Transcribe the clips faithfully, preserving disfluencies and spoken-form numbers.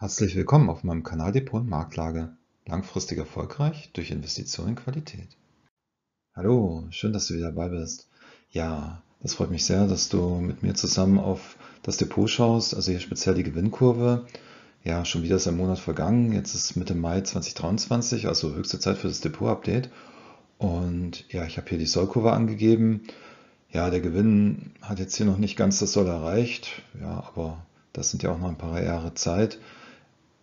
Herzlich willkommen auf meinem Kanal Depot und Marktlage. Langfristig erfolgreich durch Investitionen in Qualität. Hallo, schön, dass du wieder dabei bist. Ja, das freut mich sehr, dass du mit mir zusammen auf das Depot schaust, also hier speziell die Gewinnkurve. Ja, schon wieder ist ein Monat vergangen, jetzt ist Mitte Mai zweitausenddreiundzwanzig, also höchste Zeit für das Depot-Update. Und ja, ich habe hier die Sollkurve angegeben. Ja, der Gewinn hat jetzt hier noch nicht ganz das Soll erreicht, ja, aber das sind ja auch noch ein paar Jahre Zeit.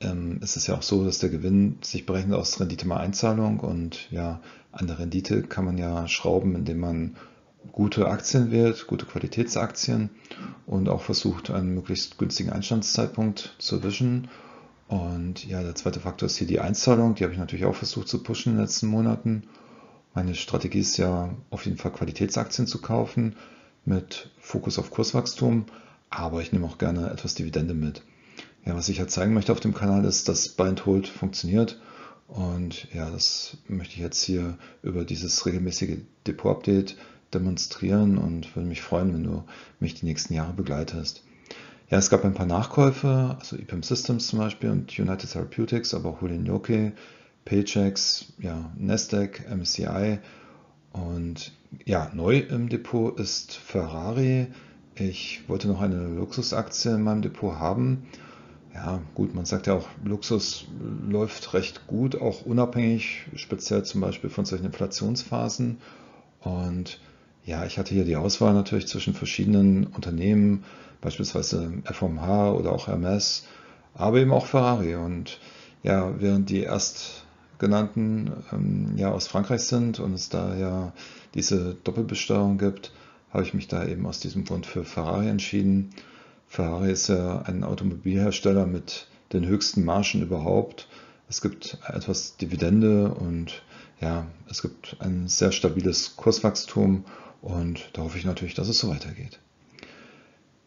Ähm, es ist ja auch so, dass der Gewinn sich berechnet aus Rendite mal Einzahlung, und ja, an der Rendite kann man ja schrauben, indem man gute Aktien wählt, gute Qualitätsaktien, und auch versucht, einen möglichst günstigen Einstandszeitpunkt zu erwischen. Und ja, der zweite Faktor ist hier die Einzahlung, die habe ich natürlich auch versucht zu pushen in den letzten Monaten. Meine Strategie ist ja auf jeden Fall, Qualitätsaktien zu kaufen mit Fokus auf Kurswachstum, aber ich nehme auch gerne etwas Dividende mit. Ja, was ich ja zeigen möchte auf dem Kanal ist, dass Buy and Hold funktioniert, und ja, das möchte ich jetzt hier über dieses regelmäßige Depot-Update demonstrieren und würde mich freuen, wenn du mich die nächsten Jahre begleitest. Ja, es gab ein paar Nachkäufe, also E P A M Systems zum Beispiel und United Therapeutics, aber auch Houlihan Lokey, Paychex, ja, Nasdaq, M S C I, und ja, neu im Depot ist Ferrari. Ich wollte noch eine Luxusaktie in meinem Depot haben. Ja, gut, man sagt ja auch, Luxus läuft recht gut, auch unabhängig, speziell zum Beispiel von solchen Inflationsphasen. Und ja, ich hatte hier die Auswahl natürlich zwischen verschiedenen Unternehmen, beispielsweise F M H oder auch Hermes, aber eben auch Ferrari. Und ja, während die erstgenannten ähm, ja aus Frankreich sind und es da ja diese Doppelbesteuerung gibt, habe ich mich da eben aus diesem Grund für Ferrari entschieden. Ferrari ist ja ein Automobilhersteller mit den höchsten Margen überhaupt. Es gibt etwas Dividende, und ja, es gibt ein sehr stabiles Kurswachstum, und da hoffe ich natürlich, dass es so weitergeht.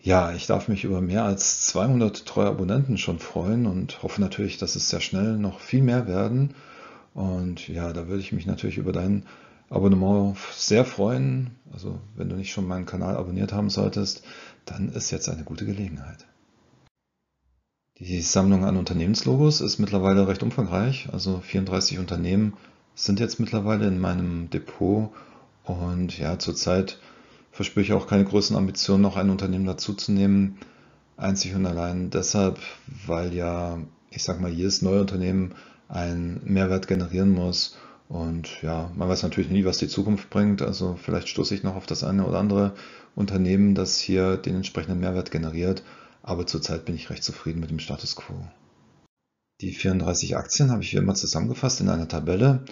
Ja, ich darf mich über mehr als zweihundert treue Abonnenten schon freuen und hoffe natürlich, dass es sehr schnell noch viel mehr werden. Und ja, da würde ich mich natürlich über dein Abonnement sehr freuen. Also wenn du nicht schon meinen Kanal abonniert haben solltest, dann ist jetzt eine gute Gelegenheit. Die Sammlung an Unternehmenslogos ist mittlerweile recht umfangreich. Also vierunddreißig Unternehmen sind jetzt mittlerweile in meinem Depot. Und ja, zurzeit verspüre ich auch keine großen Ambitionen, noch ein Unternehmen dazuzunehmen. Einzig und allein deshalb, weil ja, ich sag mal, jedes neue Unternehmen einen Mehrwert generieren muss. Und ja, man weiß natürlich nie, was die Zukunft bringt. Also vielleicht stoße ich noch auf das eine oder andere Unternehmen, das hier den entsprechenden Mehrwert generiert. Aber zurzeit bin ich recht zufrieden mit dem Status quo. Die vierunddreißig Aktien habe ich wie immer zusammengefasst in einer Tabelle.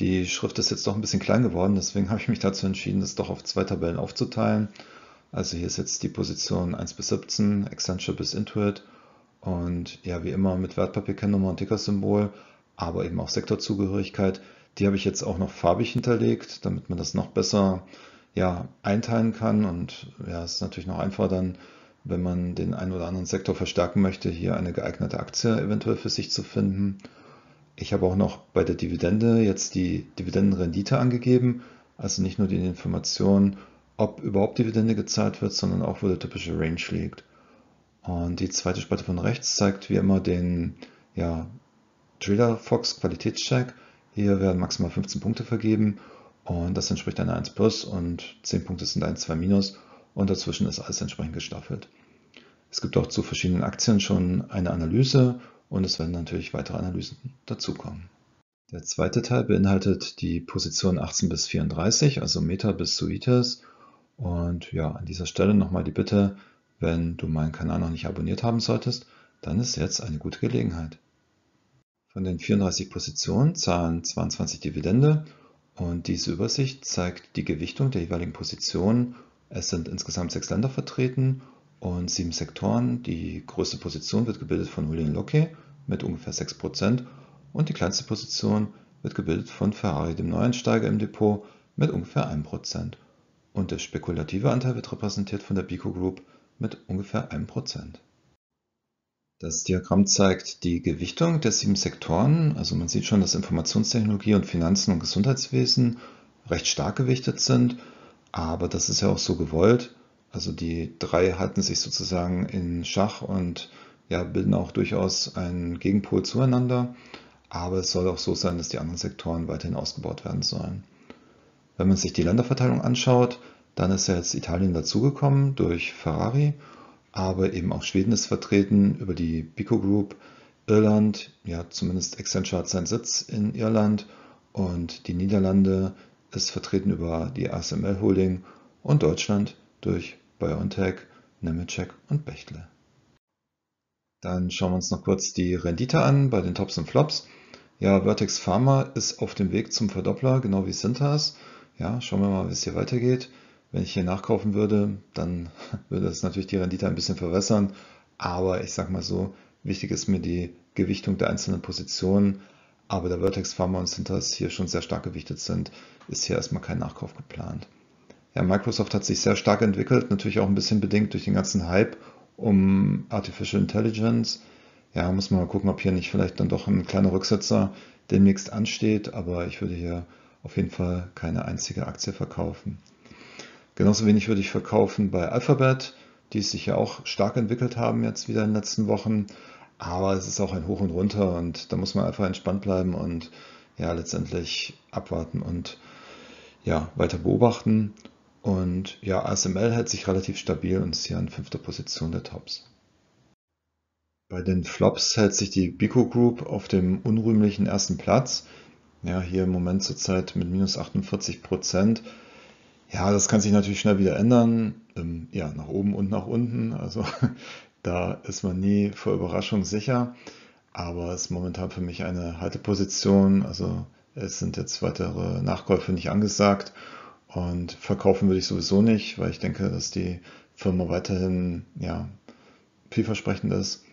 Die Schrift ist jetzt doch ein bisschen klein geworden, deswegen habe ich mich dazu entschieden, das doch auf zwei Tabellen aufzuteilen. Also hier ist jetzt die Position eins bis siebzehn, Accenture bis Intuit, und ja, wie immer mit Wertpapierkennnummer und Tickersymbol, aber eben auch Sektorzugehörigkeit. Die habe ich jetzt auch noch farbig hinterlegt, damit man das noch besser ja, einteilen kann, und ja, es ist natürlich noch einfacher dann, wenn man den einen oder anderen Sektor verstärken möchte, hier eine geeignete Aktie eventuell für sich zu finden. Ich habe auch noch bei der Dividende jetzt die Dividendenrendite angegeben, also nicht nur die Information, ob überhaupt Dividende gezahlt wird, sondern auch, wo der typische Range liegt. Und die zweite Spalte von rechts zeigt wie immer den ja, Trader Fox Qualitätscheck. Hier werden maximal fünfzehn Punkte vergeben, und das entspricht einer eins plus, und zehn Punkte sind eins, zwei minus. Und dazwischen ist alles entsprechend gestaffelt. Es gibt auch zu verschiedenen Aktien schon eine Analyse, und es werden natürlich weitere Analysen dazukommen. Der zweite Teil beinhaltet die Positionen achtzehn bis vierunddreißig, also Meta bis Suites. Und ja, an dieser Stelle nochmal die Bitte, wenn du meinen Kanal noch nicht abonniert haben solltest, dann ist jetzt eine gute Gelegenheit. Von den vierunddreißig Positionen zahlen zweiundzwanzig Dividende, und diese Übersicht zeigt die Gewichtung der jeweiligen Positionen. Es sind insgesamt sechs Länder vertreten und sieben Sektoren. Die größte Position wird gebildet von Houlihan Lokey mit ungefähr sechs Prozent, und die kleinste Position wird gebildet von Ferrari, dem Neuansteiger im Depot, mit ungefähr einem Prozent. Und der spekulative Anteil wird repräsentiert von der Bico Group mit ungefähr einem Prozent. Das Diagramm zeigt die Gewichtung der sieben Sektoren. Also man sieht schon, dass Informationstechnologie und Finanzen und Gesundheitswesen recht stark gewichtet sind. Aber das ist ja auch so gewollt. Also die drei halten sich sozusagen in Schach, und ja, bilden auch durchaus einen Gegenpol zueinander, aber es soll auch so sein, dass die anderen Sektoren weiterhin ausgebaut werden sollen. Wenn man sich die Länderverteilung anschaut, dann ist ja jetzt Italien dazugekommen durch Ferrari, aber eben auch Schweden ist vertreten über die Bico Group, Irland, ja zumindest Accenture hat seinen Sitz in Irland, und die Niederlande ist vertreten über die A S M L Holding und Deutschland durch BioNTech, Nemetschek und Bechtle. Dann schauen wir uns noch kurz die Rendite an bei den Tops und Flops. Ja, Vertex Pharma ist auf dem Weg zum Verdoppler, genau wie Cintas. Ja, schauen wir mal, wie es hier weitergeht. Wenn ich hier nachkaufen würde, dann würde es natürlich die Rendite ein bisschen verwässern. Aber ich sag mal so, wichtig ist mir die Gewichtung der einzelnen Positionen. Aber da Vertex Pharma und Cintas hier schon sehr stark gewichtet sind, ist hier erstmal kein Nachkauf geplant. Ja, Microsoft hat sich sehr stark entwickelt, natürlich auch ein bisschen bedingt durch den ganzen Hype um Artificial Intelligence. Ja, muss man mal gucken, ob hier nicht vielleicht dann doch ein kleiner Rücksetzer demnächst ansteht, aber ich würde hier auf jeden Fall keine einzige Aktie verkaufen. Genauso wenig würde ich verkaufen bei Alphabet, die sich ja auch stark entwickelt haben jetzt wieder in den letzten Wochen, aber es ist auch ein Hoch und Runter und da muss man einfach entspannt bleiben und ja letztendlich abwarten und ja weiter beobachten. Und ja, A S M L hält sich relativ stabil und ist hier an fünfter Position der Tops. Bei den Flops hält sich die Bico Group auf dem unrühmlichen ersten Platz. Ja, hier im Moment zurzeit mit minus achtundvierzig Prozent. Ja, das kann sich natürlich schnell wieder ändern. Ähm, ja, nach oben und nach unten. Also da ist man nie vor Überraschung sicher. Aber es ist momentan für mich eine Halteposition. Also es sind jetzt weitere Nachkäufe nicht angesagt. Und verkaufen würde ich sowieso nicht, weil ich denke, dass die Firma weiterhin ja, vielversprechend ist.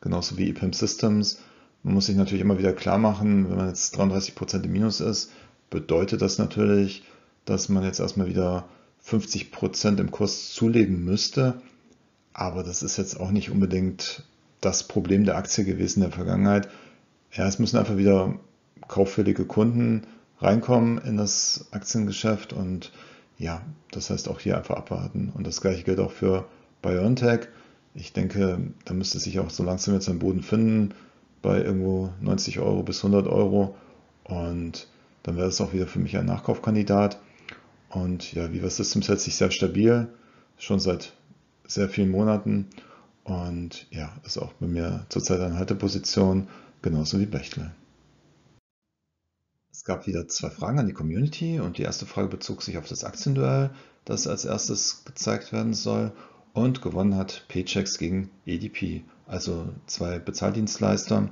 Genauso wie E P A M Systems. Man muss sich natürlich immer wieder klar machen, wenn man jetzt dreiunddreißig Prozent im Minus ist, bedeutet das natürlich, dass man jetzt erstmal wieder fünfzig Prozent im Kurs zulegen müsste. Aber das ist jetzt auch nicht unbedingt das Problem der Aktie gewesen in der Vergangenheit. Ja, es müssen einfach wieder kauffällige Kunden reinkommen in das Aktiengeschäft und ja, das heißt auch hier einfach abwarten. Und das gleiche gilt auch für BioNTech. Ich denke, da müsste sich auch so langsam jetzt einen Boden finden bei irgendwo neunzig Euro bis hundert Euro und dann wäre es auch wieder für mich ein Nachkaufkandidat. Und ja, Veeva Systems hält sich sehr stabil, schon seit sehr vielen Monaten und ja, ist auch bei mir zurzeit eine Halteposition, genauso wie Bechtle. Es gab wieder zwei Fragen an die Community und die erste Frage bezog sich auf das Aktienduell, das als erstes gezeigt werden soll, und gewonnen hat Paychex gegen E D P, also zwei Bezahldienstleister.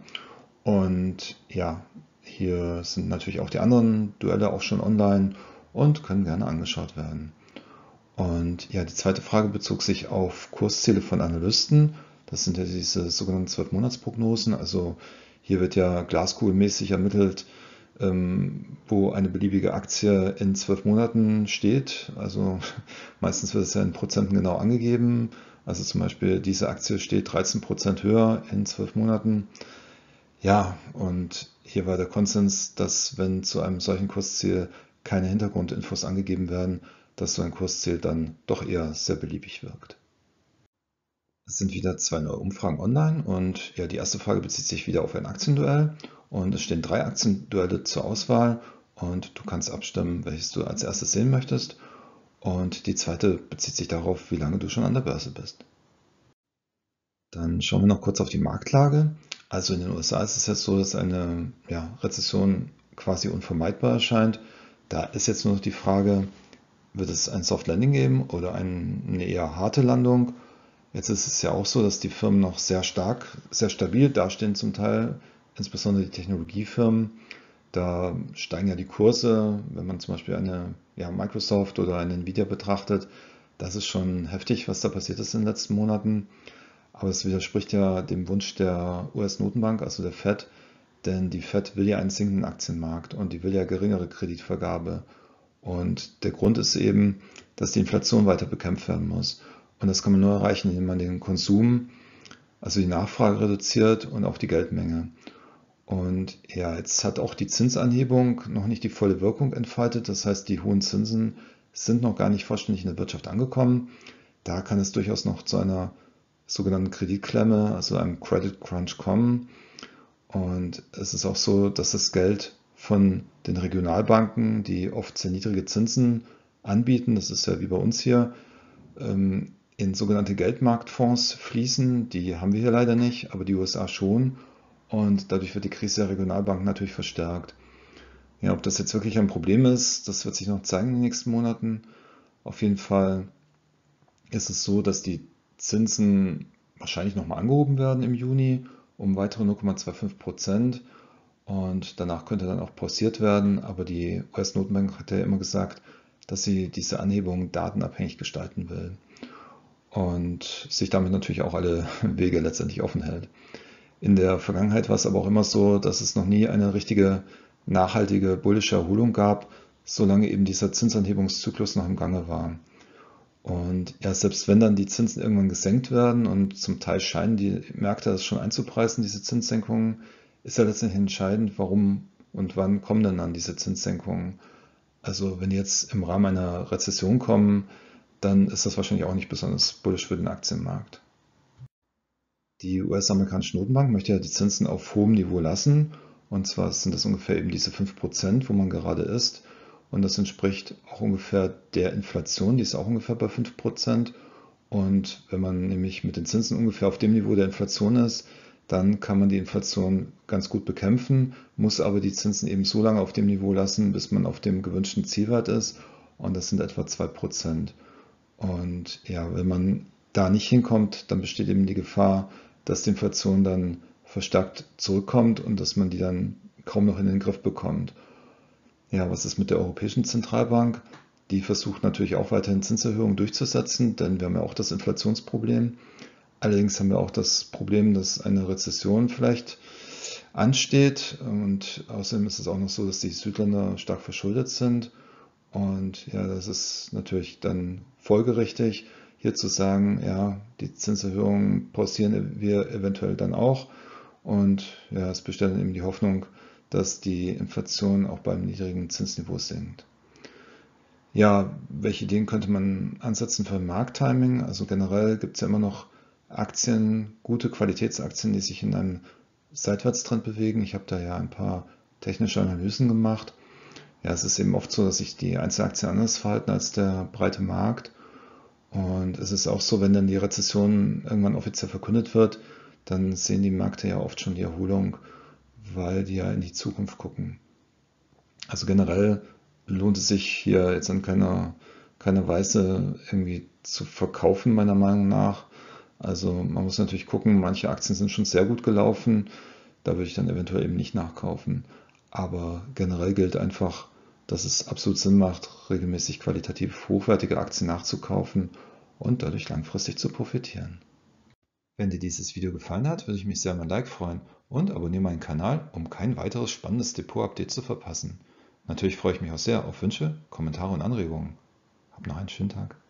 Und ja, hier sind natürlich auch die anderen Duelle auch schon online und können gerne angeschaut werden. Und ja, die zweite Frage bezog sich auf Kursziele von Analysten. Das sind ja diese sogenannten zwölf Monats Prognosen, also hier wird ja glaskugelmäßig ermittelt, wo eine beliebige Aktie in zwölf Monaten steht. Also meistens wird es ja in Prozenten genau angegeben. Also zum Beispiel diese Aktie steht dreizehn Prozent höher in zwölf Monaten. Ja, und hier war der Konsens, dass wenn zu einem solchen Kursziel keine Hintergrundinfos angegeben werden, dass so ein Kursziel dann doch eher sehr beliebig wirkt. Es sind wieder zwei neue Umfragen online und ja, die erste Frage bezieht sich wieder auf ein Aktienduell. Und es stehen drei Aktienduelle zur Auswahl und du kannst abstimmen, welches du als erstes sehen möchtest. Und die zweite bezieht sich darauf, wie lange du schon an der Börse bist. Dann schauen wir noch kurz auf die Marktlage. Also in den U S A ist es jetzt so, dass eine ja, Rezession quasi unvermeidbar erscheint. Da ist jetzt nur noch die Frage, wird es ein Soft Landing geben oder eine eher harte Landung? Jetzt ist es ja auch so, dass die Firmen noch sehr stark, sehr stabil dastehen zum Teil. Insbesondere die Technologiefirmen, da steigen ja die Kurse, wenn man zum Beispiel eine ja, Microsoft oder eine Nvidia betrachtet, das ist schon heftig, was da passiert ist in den letzten Monaten, aber es widerspricht ja dem Wunsch der U S-Notenbank, also der Fed, denn die Fed will ja einen sinkenden Aktienmarkt und die will ja geringere Kreditvergabe und der Grund ist eben, dass die Inflation weiter bekämpft werden muss und das kann man nur erreichen, indem man den Konsum, also die Nachfrage reduziert und auch die Geldmenge. Und ja, jetzt hat auch die Zinsanhebung noch nicht die volle Wirkung entfaltet. Das heißt, die hohen Zinsen sind noch gar nicht vollständig in der Wirtschaft angekommen. Da kann es durchaus noch zu einer sogenannten Kreditklemme, also einem Credit Crunch kommen. Und es ist auch so, dass das Geld von den Regionalbanken, die oft sehr niedrige Zinsen anbieten, das ist ja wie bei uns hier, in sogenannte Geldmarktfonds fließen. Die haben wir hier leider nicht, aber die U S A schon. Und dadurch wird die Krise der Regionalbanken natürlich verstärkt. Ja, ob das jetzt wirklich ein Problem ist, das wird sich noch zeigen in den nächsten Monaten. Auf jeden Fall ist es so, dass die Zinsen wahrscheinlich nochmal angehoben werden im Juni um weitere null Komma fünfundzwanzig Prozent. Und danach könnte dann auch pausiert werden, aber die U S-Notenbank hat ja immer gesagt, dass sie diese Anhebung datenabhängig gestalten will und sich damit natürlich auch alle Wege letztendlich offen hält. In der Vergangenheit war es aber auch immer so, dass es noch nie eine richtige nachhaltige bullische Erholung gab, solange eben dieser Zinsanhebungszyklus noch im Gange war. Und ja, selbst wenn dann die Zinsen irgendwann gesenkt werden und zum Teil scheinen die Märkte das schon einzupreisen, diese Zinssenkungen, ist ja letztendlich entscheidend, warum und wann kommen denn dann diese Zinssenkungen. Also wenn die jetzt im Rahmen einer Rezession kommen, dann ist das wahrscheinlich auch nicht besonders bullisch für den Aktienmarkt. Die U S-amerikanische Notenbank möchte ja die Zinsen auf hohem Niveau lassen. Und zwar sind das ungefähr eben diese fünf Prozent, wo man gerade ist. Und das entspricht auch ungefähr der Inflation, die ist auch ungefähr bei fünf Prozent. Und wenn man nämlich mit den Zinsen ungefähr auf dem Niveau der Inflation ist, dann kann man die Inflation ganz gut bekämpfen, muss aber die Zinsen eben so lange auf dem Niveau lassen, bis man auf dem gewünschten Zielwert ist. Und das sind etwa zwei Prozent. Und ja, wenn man da nicht hinkommt, dann besteht eben die Gefahr, dass die Inflation dann verstärkt zurückkommt und dass man die dann kaum noch in den Griff bekommt. Ja, was ist mit der Europäischen Zentralbank? Die versucht natürlich auch weiterhin Zinserhöhungen durchzusetzen, denn wir haben ja auch das Inflationsproblem. Allerdings haben wir auch das Problem, dass eine Rezession vielleicht ansteht, und außerdem ist es auch noch so, dass die Südländer stark verschuldet sind. Und ja, das ist natürlich dann folgerichtig, hier zu sagen, ja, die Zinserhöhungen pausieren wir eventuell dann auch. Und ja, es besteht dann eben die Hoffnung, dass die Inflation auch beim niedrigen Zinsniveau sinkt. Ja, welche Ideen könnte man ansetzen für Markttiming? Also generell gibt es ja immer noch Aktien, gute Qualitätsaktien, die sich in einem Seitwärtstrend bewegen. Ich habe da ja ein paar technische Analysen gemacht. Ja, es ist eben oft so, dass sich die Einzelaktien anders verhalten als der breite Markt. Und es ist auch so, wenn dann die Rezession irgendwann offiziell verkündet wird, dann sehen die Märkte ja oft schon die Erholung, weil die ja in die Zukunft gucken. Also generell lohnt es sich hier jetzt in keiner, keiner Weise irgendwie zu verkaufen, meiner Meinung nach. Also man muss natürlich gucken, manche Aktien sind schon sehr gut gelaufen, da würde ich dann eventuell eben nicht nachkaufen. Aber generell gilt einfach, dass es absolut Sinn macht, regelmäßig qualitativ hochwertige Aktien nachzukaufen und dadurch langfristig zu profitieren. Wenn dir dieses Video gefallen hat, würde ich mich sehr über ein Like freuen und abonniere meinen Kanal, um kein weiteres spannendes Depot-Update zu verpassen. Natürlich freue ich mich auch sehr auf Wünsche, Kommentare und Anregungen. Habt noch einen schönen Tag.